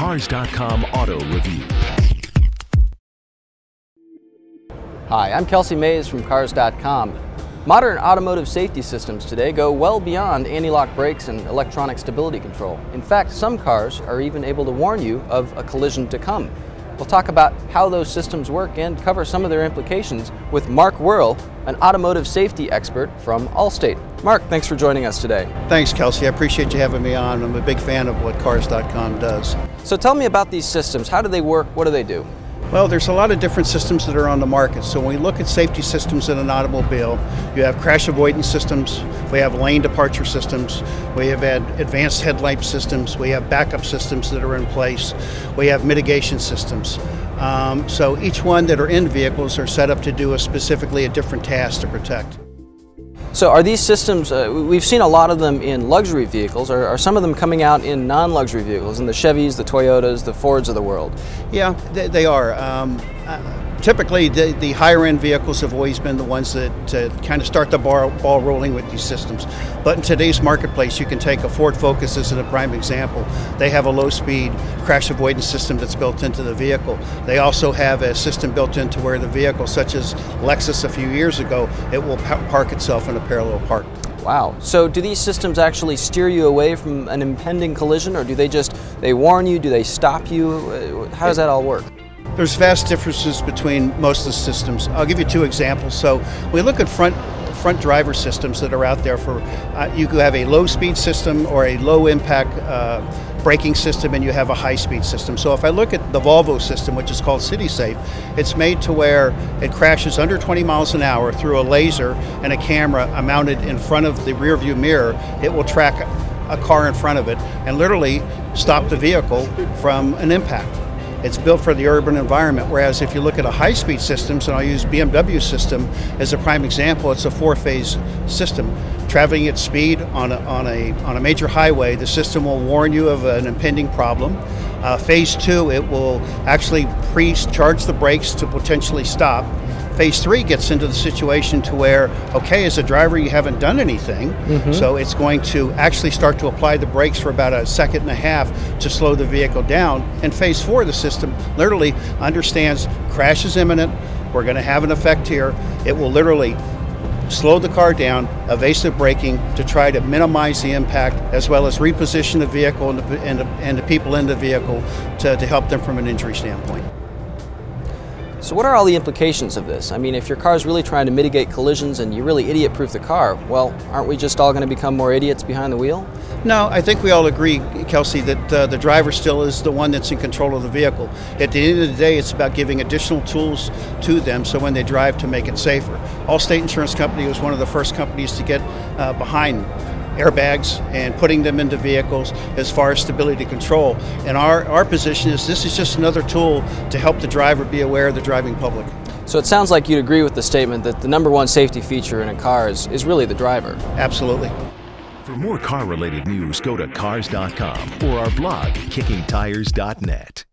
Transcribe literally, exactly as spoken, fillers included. Cars dot com Auto Review. Hi, I'm Kelsey Mays from Cars dot com. Modern automotive safety systems today go well beyond anti-lock brakes and electronic stability control. In fact, some cars are even able to warn you of a collision to come. We'll talk about how those systems work and cover some of their implications with Mark Wuerl, an automotive safety expert from Allstate. Mark, thanks for joining us today. Thanks, Kelsey. I appreciate you having me on. I'm a big fan of what Cars dot com does. So tell me about these systems. How do they work? What do they do? Well, there's a lot of different systems that are on the market. So when we look at safety systems in an automobile, you have crash avoidance systems, we have lane departure systems, we have had advanced headlight systems, we have backup systems that are in place, we have mitigation systems. Um, so each one that are in vehicles are set up to do a specifically a different task to protect. So are these systems, uh, we've seen a lot of them in luxury vehicles. Are, are some of them coming out in non-luxury vehicles, in the Chevys, the Toyotas, the Fords of the world? Yeah, they, they are. Um, uh, typically, the, the higher-end vehicles have always been the ones that uh, kind of start the ball, ball rolling with these systems. But in today's marketplace, you can take a Ford Focus as a prime example. They have a low-speed crash avoidance system that's built into the vehicle. They also have a system built into where the vehicle, such as Lexus a few years ago, it will park itself in a parallel park. Wow. So do these systems actually steer you away from an impending collision, or do they just, they warn you, do they stop you? How does that all work? There's vast differences between most of the systems. I'll give you two examples. So we look at front front driver systems that are out there for, uh, you have a low speed system or a low impact uh, braking system, and you have a high speed system. So if I look at the Volvo system, which is called CitySafe, it's made to where it crashes under twenty miles an hour through a laser and a camera mounted in front of the rear view mirror. It will track a car in front of it and literally stop the vehicle from an impact. It's built for the urban environment, whereas if you look at a high-speed system, and I'll use B M W system as a prime example, it's a four-phase system. Traveling at speed on a, on a, on a major highway, the system will warn you of an impending problem. Uh, phase two, it will actually pre-charge the brakes to potentially stop. Phase three gets into the situation to where, okay, as a driver, you haven't done anything, mm-hmm. so it's going to actually start to apply the brakes for about a second and a half to slow the vehicle down. And phase four, the system literally understands crash is imminent, we're going to have an effect here. It will literally slow the car down, evasive braking to try to minimize the impact, as well as reposition the vehicle and the, and the, and the people in the vehicle to, to help them from an injury standpoint. So what are all the implications of this? I mean, if your car's really trying to mitigate collisions and you really idiot-proof the car, well, aren't we just all going to become more idiots behind the wheel? No, I think we all agree, Kelsey, that uh, the driver still is the one that's in control of the vehicle. At the end of the day, it's about giving additional tools to them so when they drive to make it safer. Allstate Insurance Company was one of the first companies to get uh, behind airbags and putting them into vehicles as far as stability control. And our, our position is this is just another tool to help the driver be aware of the driving public. So it sounds like you'd agree with the statement that the number one safety feature in a car is, is really the driver. Absolutely. For more car-related news, go to Cars dot com or our blog, Kicking Tires dot net.